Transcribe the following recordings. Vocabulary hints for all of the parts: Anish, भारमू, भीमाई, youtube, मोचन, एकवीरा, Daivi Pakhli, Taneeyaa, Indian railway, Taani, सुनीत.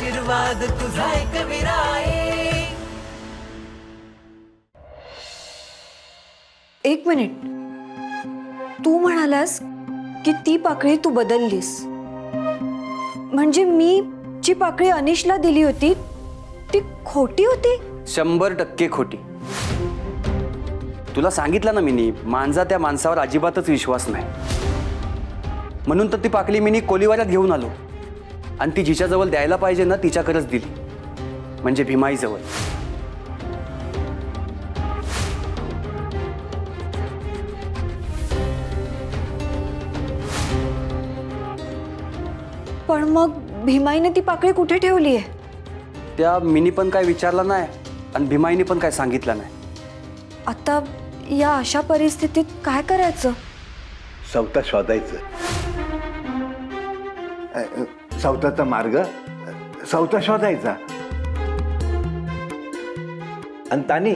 आशीर्वाद तुझाय कविराये। एक मिनिट, तू म्हणालास की ती पाकळी तू बदललीस, म्हणजे मी जी पाकळी अनिशला दिली होती ती खोटी होती? 100% खोटी। तुला सांगितलं ना मिनी, मांजा त्या माणसावर अजिबातच विश्वास नाही, म्हणून तर ती पाकळी मिनी कोलीवारात घेऊन आलो आणि ती जिच्याजवळ द्यायला पाहिजे ना तिच्याकडेच दिली, म्हणजे भीमाईजवळ। पण मग भीमाईने ती पाकळी कुठे ठेवली आहे? त्या मिनी पण काय विचारलं नाही आणि भीमाईने पण काय सांगितलं नाही। आता या अशा परिस्थितीत काय करायचं? सवता शोधायचं, सवताचा मार्ग सवता शोधायचा। आणि तानी,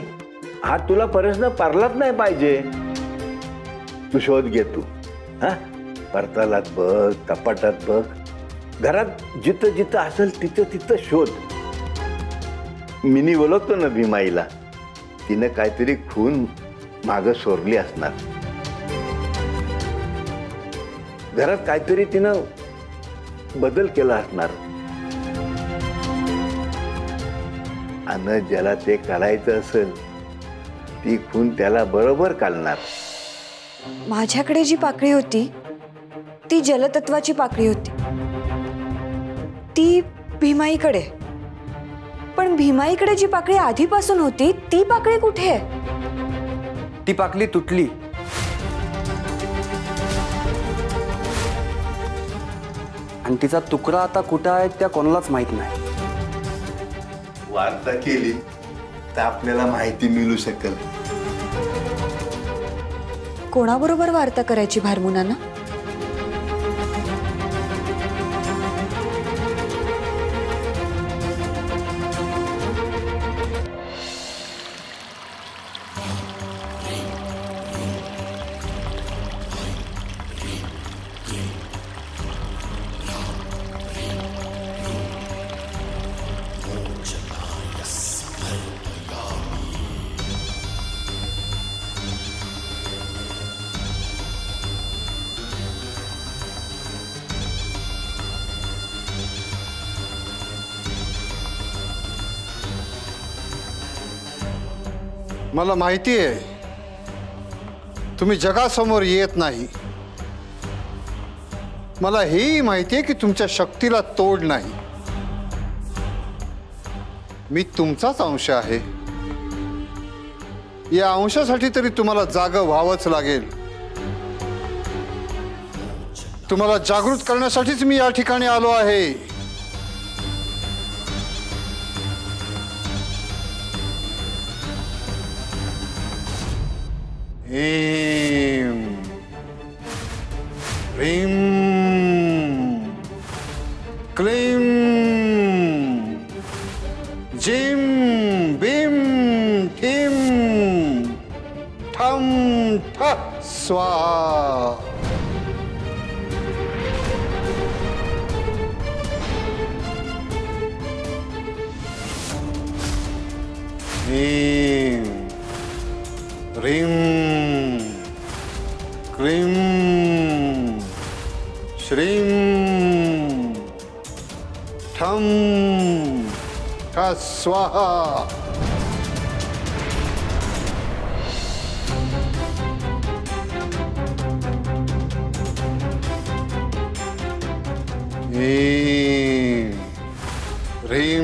हा तुला प्रश्न पारलाच नाही पाहिजे, तू शोध घे तू, हा परतालात बघ, कपाटात बघ, घरात जिथं जिथं असेल तिथं तिथं शोध। मिनी बोलवतो ना भीमाईला, तिने काहीतरी खून माग सोरली असणार, घरात काहीतरी तिने बदल केला असणार, आणि ज्याला ते करायचं असेल ती खून त्याला बरोबर कालणार। माझ्याकडे जी पाकळी होती ती जलतत्वाची पाकळी होती, ती भीमाईकडे, पण भीमाईकडे जी पाकळी आधीपासून होती ती पाकळी कुठे आहे? ती पाकळी तुटली। आणि तिचा तुकडा आता कुठे आहे त्या कोणालाच माहित नाही। वार्ता केली तर आपल्याला माहिती मिळू शकेल। कोणाबरोबर वार्ता करायची भारमू नाना? मला माहिती आहे तुम्ही जगासमोर येत नाही, मला हेही माहिती आहे की तुमच्या शक्तीला तोड नाही, मी तुमचाच अंश आहे, या अंशासाठी तरी तुम्हाला जागं व्हावंच लागेल। तुम्हाला जागृत करण्यासाठीच मी या ठिकाणी आलो आहे। ह्रीं ह्रीं क्लीं जीं बीं ठीं ठं ठः स्वाहा। ह्रीं ह्रीं ह्रीं श्रीं ठं ठः स्वाहा। ह्रीं ह्रीं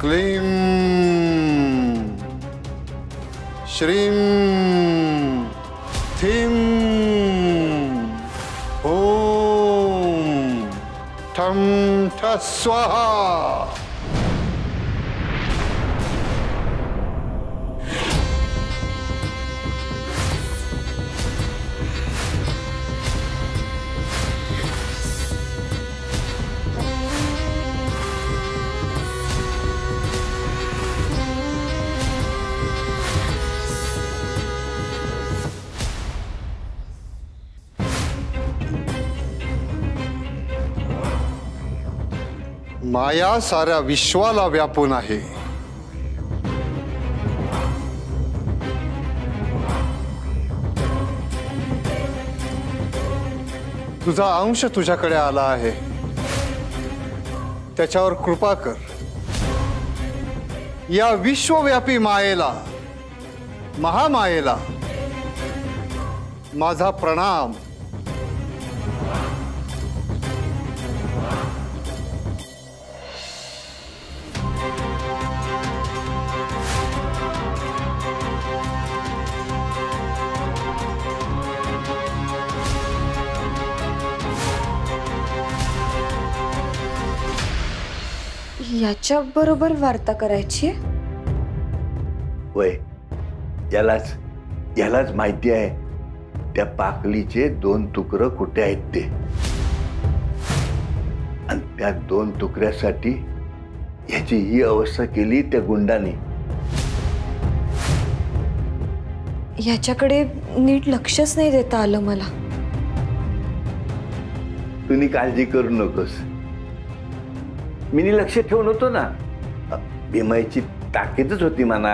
क्लीं श्रीं स्वाहा। माया साऱ्या विश्वाला व्यापून आहे. तुझा अंश तुझ्याकडे आला आहे, त्याच्यावर कृपा कर. या विश्वव्यापी मायेला, महामायेला माझा प्रणाम. याच्या बरोबर वार्ता करायची वय. यालाच माहिती आहे त्या पाकलीचे दोन तुकडे कुठे आहेत ते, आणि त्या दोन तुकड्यासाठी याची ही अवस्था केली त्या गुंडाने. याच्याकडे नीट लक्षच नाही देता आलं मला. तुम्ही काळजी करू नकोस, मी लक्ष ठेवून होतो ना. भीमाईची ताकीदच होती म्हणा.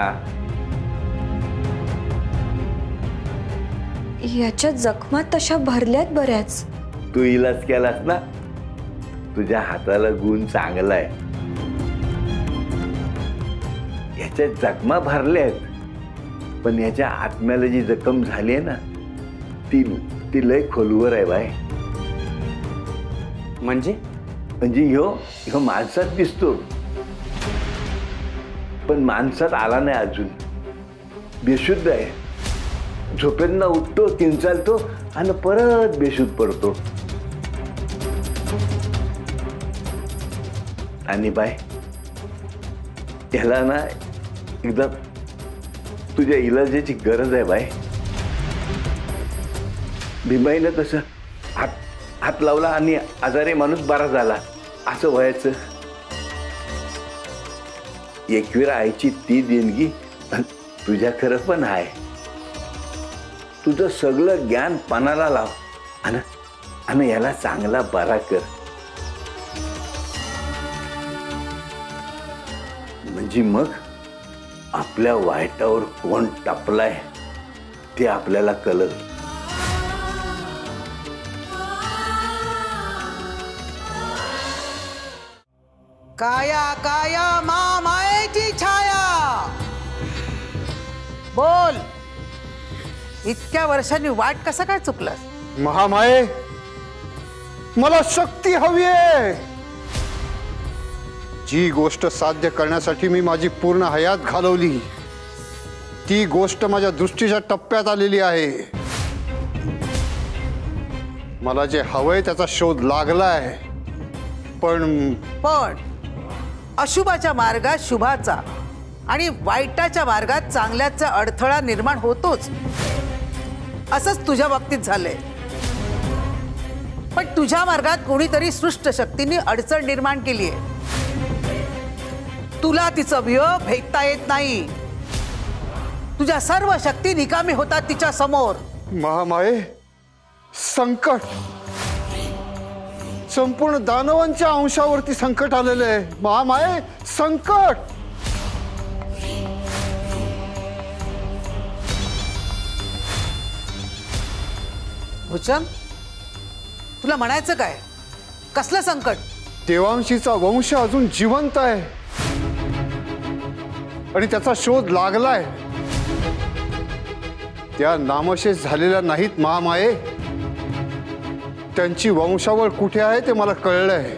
याच्या जखमा तशा भरल्यात बऱ्याच. तू इलाज केलास ना, तुझ्या हाताला गुण चांगलाय. याच्या जखमा भरल्यात, पण याच्या आत्म्याला जी जखम झाली आहे ना, ती लय खोलवर आहे बाय. म्हणजे ह्यो माणसात दिसतो, पण माणसात आला नाही अजून. बेशुद्ध आहे, झोपेंना उठतो, किंचालतो आणि परत बेशुद्ध पडतो. आणि बाय, त्याला ना एकदा तुझ्या इलाजाची गरज आहे बाय. भीमाईला कसं हात लावला आणि आजारी माणूस बरा झाला, असं व्हायचं. एकवीरा आईची ती देणगी तुझ्या खरं पण आहे. तुझं सगळं ज्ञान पणाला लाव आणि याला चांगला बरा कर. म्हणजे मग आपल्या वाईटावर कोण टपलाय ते आपल्याला कळलं. काया काया मा मायेची छाया, बोल, इतक्या वर्षांनी वाट कसा काय चुकलास? महामाये, मला शक्ती हवी आहे. जी गोष्ट साध्य करण्यासाठी मी माझी पूर्ण हयात घालवली, ती गोष्ट माझ्या दृष्टीच्या टप्प्यात आलेली आहे. मला जे हवंय त्याचा शोध लागलाय. पण अशुभाच्या मार्गात शुभाचा आणि वाईटाच्या मार्गात चांगल्याचा अडथळा निर्माण होतोच. असंच तुझ्या बाबतीत झालंय. पण तुझ्या मार्गात कोणीतरी सृष्ट शक्तीने अडचण निर्माण केली आहे. तुला तिचं वियोग भेटता येत नाही. तुझ्या सर्व शक्ती निकामी होतात तिच्या समोर. महामाये, संकट संपूर्ण दानवांच्या अंशावरती संकट आलेलं आहे. महामाये, संकट. भुजंग, तुला म्हणायचं काय? कसलं संकट? देवांशीचा वंश अजून जिवंत आहे आणि त्याचा शोध लागलाय. त्या नामशेष झालेल्या नाहीत महामाये. त्यांची वंशावळ कुठे आहे ते मला कळलंय.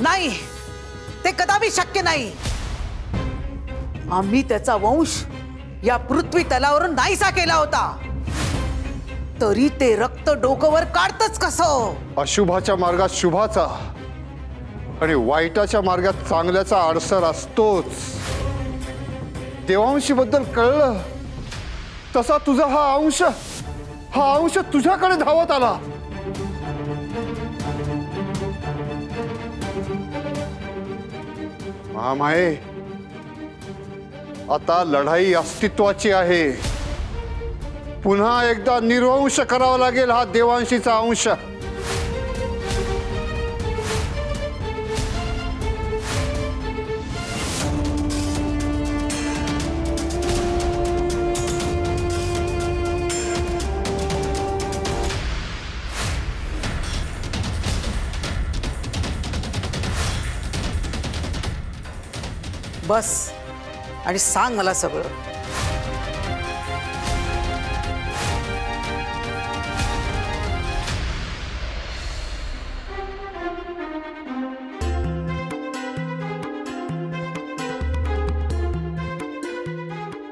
नाही, ते कदापि शक्य नाही. आम्ही त्याचा वंश या पृथ्वी तलावरून नाहीसा केला होता, तरी ते रक्त डोकवर काढतच कसं? अशुभाच्या मार्गात शुभाचा आणि वाईटाच्या मार्गात चांगल्याचा अडसर असतोच. देवांशी बद्दल कळलं तसा तुझा हा अंश तुझ्याकडे धावत आला। महामाये, आता लढाई अस्तित्वाची आहे। पुन्हा एकदा निर्वंश करावा लागेल हा देवांशीचा अंश। बस आणि सांग मला सगळं।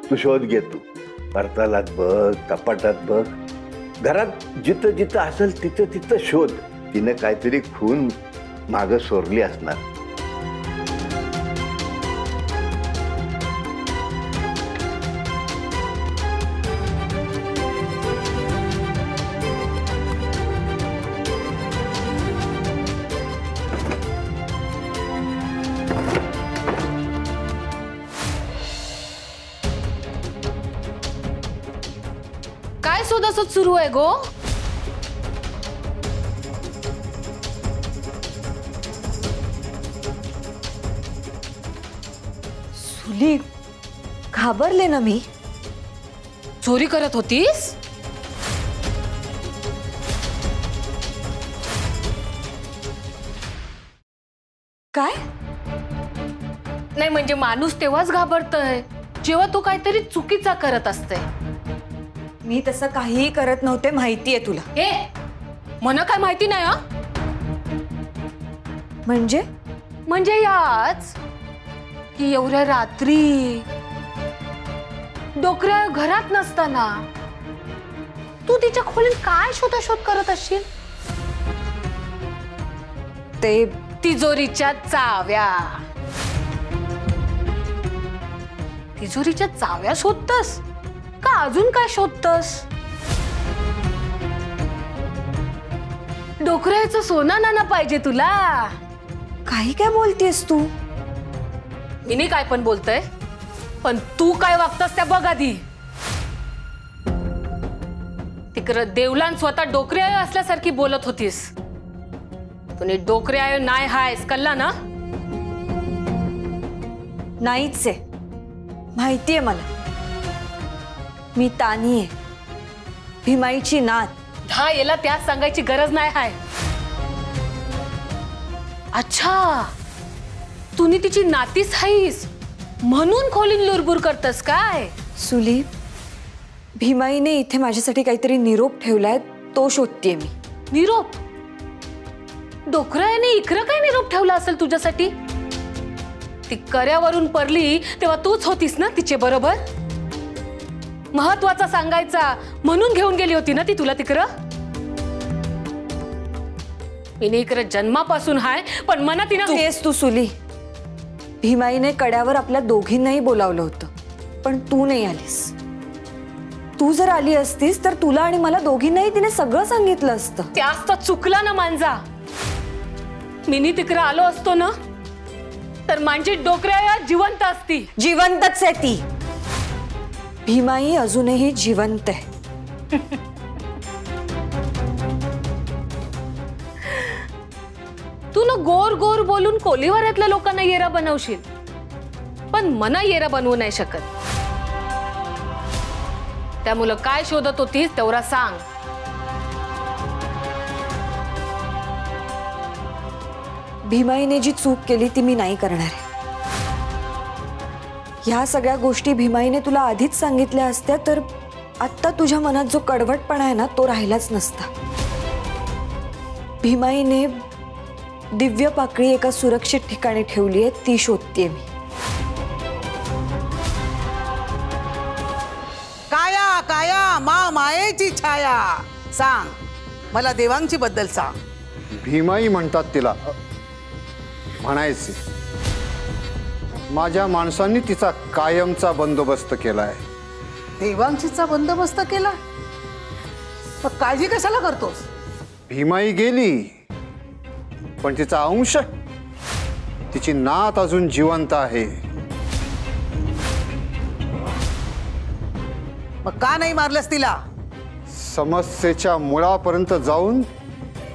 तू शोध घे, तू पडतालात बघ, कपाटात बघ, घरात जिथं जिथं असेल तिथं तिथं शोध। तिनं काहीतरी खून माग सोरली असणार। सुरू है गो, सुली घाबरले ना, मी चोरी करत होतीस। काय नाही, म्हणजे माणूस तेव्हाच घाबरतोय जेव्हा तो काहीतरी चुकीचा करत असते। मी तसं काहीही करत नव्हते, माहिती आहे तुला। ए, मना काय माहिती नाही हा? म्हणजे याच की एवढ्या रात्री डोकऱ्या घरात नसताना तू तिच्या खोलीत काय शोधाशोध करत असशील? ते तिजोरीच्या चाव्या शोधतस का? अजून काय शोधतस? डोकऱ्याचं सोना नाना पाहिजे तुला। काय बोलतेस तू? मी नाही काय पण बोलतय, पण तू काय वागतस त्या बघ आधी। तिकडं देवलान स्वतः डोकऱ्याय असल्यासारखी बोलत होतीस। तुने डोकऱ्याय नाही हायस कल्ला ना? नाहीच आहे, माहितीये मला। मी तानी आहे, भीमाईची नात। धा याला त्यास सांगायची गरज नाही हाय। अच्छा, तुनी तिची नातीस हाईस म्हणून खोलीन लुरबुर करतस काय? सुली, भीमाईने इथे माझ्यासाठी काहीतरी निरोप ठेवलाय, तो शोधतेय मी। निरोप? डोकराने इकडे काय निरोप ठेवला असेल तुझ्यासाठी? ती कर्यावरून परली तेव्हा तूच होतीस ना तिचे बरोबर? महत्वाचा सांगायचा म्हणून घेऊन गेली होती ना ती तुला तिकडं? मी इकडं जन्मापासून हाय, पण मना तिनं तेच। तू सुली, भीमाईने कड्यावर आपल्या दोघींनाही बोलावलं होतं, पण तू नाही आलीस। तू जर आली असतीस तर तुला आणि मला दोघींनाही तिने सगळं सांगितलं असतं। त्यास तर चुकला ना मांजा। मी तिकडं आलो असतो ना तर मांजी डोकऱ्या जिवंत असती। जिवंतच आहे ती, भीमाई अजूनही जिवंत आहे। तू ना गोर गोर बोलून कोलीवारातल्या लोकांना येरा बनवशील, पण मना येरा बनवू नाही शकत। त्या मुलं काय शोधत होतीस तेवढा सांग। भीमाईने जी चूक केली ती मी नाही करणार आहे। ह्या सगळ्या गोष्टी भीमाईने तुला आधीच सांगितल्या असत्या तर आत्ता तुझ्या मनात जो कडवटपणा आहे ना तो राहिलाच नसता। भीमाईने दिव्य पाकळी एका सुरक्षित ठिकाणी ठेवली आहे, ती शोधतेय मी। काया काया मा मायेची छाया, सांग मला देवांची बद्दल सांग। भीमाई म्हणतात तिला, म्हणायचे माझ्या माणसांनी तिचा कायमचा बंदोबस्त केलाय। देवांशीचा बंदोबस्त केला, पण काळजी कशाला करतोस? भीमाई गेली पण तिचा अंश, तिची नात अजून जिवंत आहे। मग का नाही मारलंस तिला? समस्येच्या मुळापर्यंत जाऊन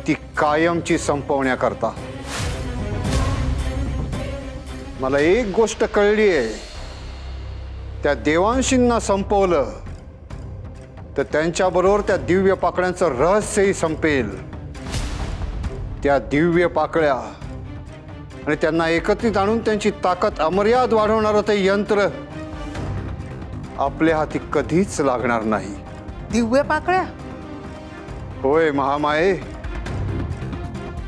ती कायमची संपवण्याकरता। मला एक गोष्ट कळली आहे, त्या देवांशींना संपवलं तर त्यांच्याबरोबर त्या दिव्य पाकळ्यांचं रहस्यही संपेल। त्या दिव्य पाकळ्या आणि त्यांना एकत्रित आणून त्यांची ताकद अमर्याद वाढवणारं ते यंत्र आपल्या हाती कधीच लागणार नाही। दिव्य पाकळ्या? होय महामाये,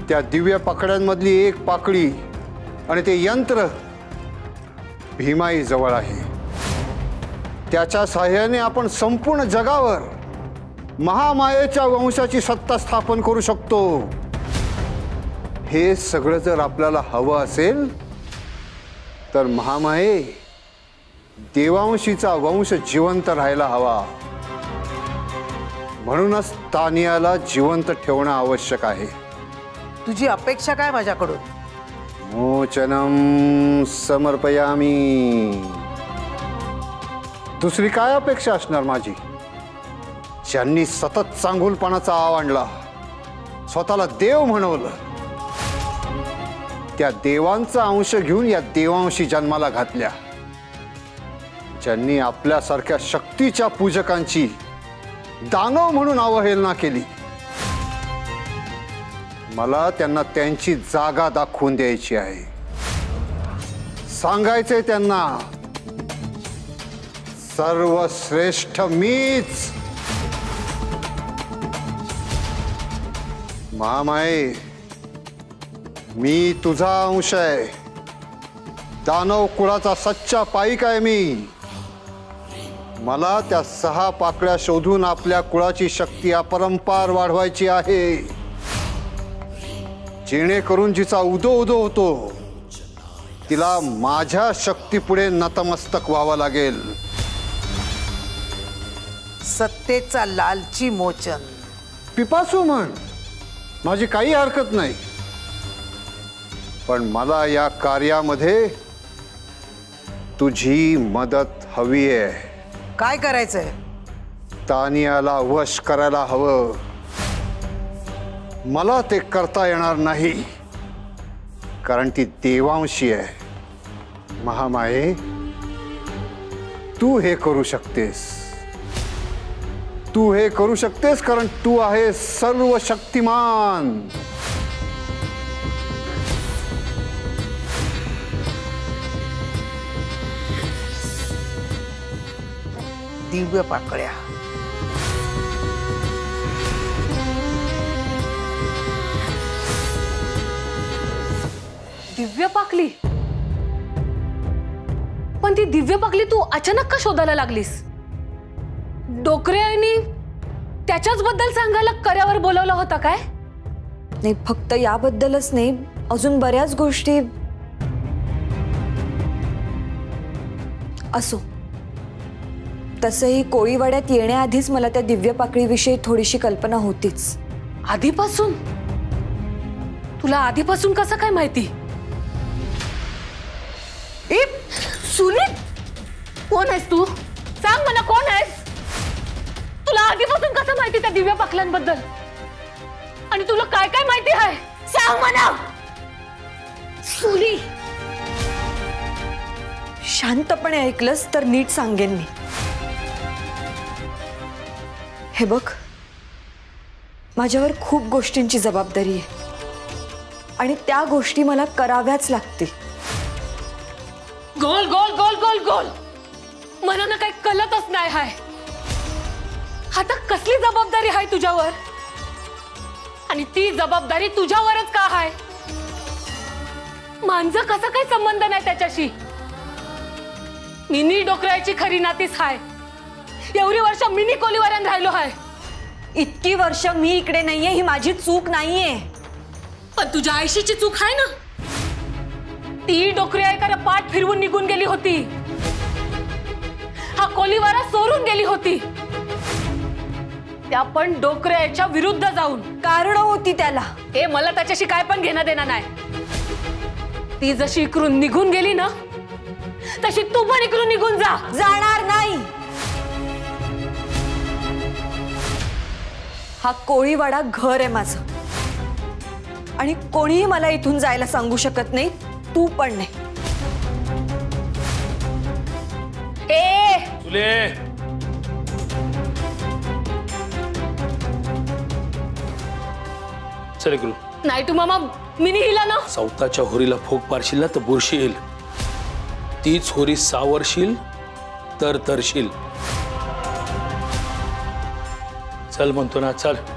त्या दिव्य पाकळ्यांमधली एक पाकळी आणि ते यंत्र भीमाई जवळ आहे। त्याच्या सहाय्याने आपण संपूर्ण जगावर महामायेच्या वंशाची सत्ता स्थापन करू शकतो। हे सगळं जर आपल्याला हवं असेल तर महामाये, देवांशीचा वंश जिवंत राहायला हवा, म्हणूनच तानियाला जिवंत ठेवणं आवश्यक आहे। तुझी अपेक्षा काय माझ्याकडून? मोचनम समर्पयामी। दुसरी काय अपेक्षा असणार माझी? ज्यांनी सतत चांगुलपणाचा आव आणला, स्वतःला देव म्हणवलं, त्या देवांचा अंश घेऊन या देवांशी जन्माला घातल्या, ज्यांनी आपल्यासारख्या शक्तीच्या पूजकांची दानव म्हणून अवहेलना केली, मला त्यांना त्यांची जागा दाखवून द्यायची आहे। सांगायचे त्यांना, सर्वश्रेष्ठ मीच। महामाये, मी तुझा अंश आहे, दानव कुळाचा सच्चा पाईक आहे मी। मला त्या 6 पाकळ्या शोधून आपल्या कुळाची शक्ती अपरंपार वाढवायची आहे, जेणेकरून जिचा उदो उदो होतो तिला माझ्या शक्तीपुढे नतमस्तक व्हावं लागेल। सत्तेचा लालची मोचन। पिपासू म्हण, माझी काही हरकत नाही, पण मला या कार्यामध्ये तुझी मदत हवी आहे। काय करायचंय? तानियाला वश करायला हवं। मला ते करता येणार नाही, कारण ती देवांशी आहे। महामाये, तू हे करू शकतेस, तू हे करू शकतेस, कारण तू आहे सर्व शक्तिमान। दिव्य पाकळ्या, दिव्य पाकळी। पण ती दिव्य पाकळी तू अचानक का शोधायला लागलीस? डोकरे यांनी त्याच्याच बद्दल सांगायला कर्यावर बोलवला होता काय? नाही, फक्त याबद्दलच नाही, अजून बऱ्याच गोष्टी। असो, तसंही कोळीवाड्यात येण्याआधीच मला त्या दिव्य पाकळीविषयी थोडीशी कल्पना होतीच। आधीपासून? तुला आधीपासून कसं काय माहिती? ए सुनीत, कोण आहेस तू? सांग मला, कोण आहेस? तुला आधीपासून कसं माहिती त्या दिव्य पाकळ्यांबद्दल? आणि तुला काय काय माहिती आहे? सांग मला सुनी। शांतपणे ऐकलंस तर नीट सांगेन मी। हे बघ, माझ्यावर खूप गोष्टींची जबाबदारी आहे आणि त्या गोष्टी मला कराव्याच लागतील। गोल गोल गोल गोल गोल, मला ना काही कळतच नाही हाय। आता कसली जबाबदारी आहे तुझ्यावर, आणि ती जबाबदारी तुझ्यावरच का आहे? मांझा कसा काही संबंध नाही त्याच्याशी? मिनी डोकरायची खरी नातीच हाय। एवढी वर्ष मिनी कोलीवाड्यात राहिलो आहे। इतकी वर्ष मी इकडे नाहीये ही माझी चूक नाहीये, पण तुझ्या आईशीची चूक आहे ना। ती डोकरी ऐकायला पाठ फिरवून निघून गेली होती। हा कोलीवारा सोडून गेली होती, त्या पण डोकऱ्याच्या विरुद्ध जाऊन, कारण होती त्याला। हे मला त्याच्याशी काय पण घेणं देणं नाही। ती जशी इकडून निघून गेली ना, तशी तू पण इकडून निघून जा। जाणार नाही। हा कोळीवाडा घर आहे माझं, आणि कोणीही मला इथून जायला सांगू शकत नाही, तू पण नाही। ए तुले चल गुरु नाही तू मामा मिनी हिला ना सौताच्या होरीला फोक पारशील ना तर बुरशील, तीच होरी सावरशील तर तरशील। चल म्हणतो ना, चल।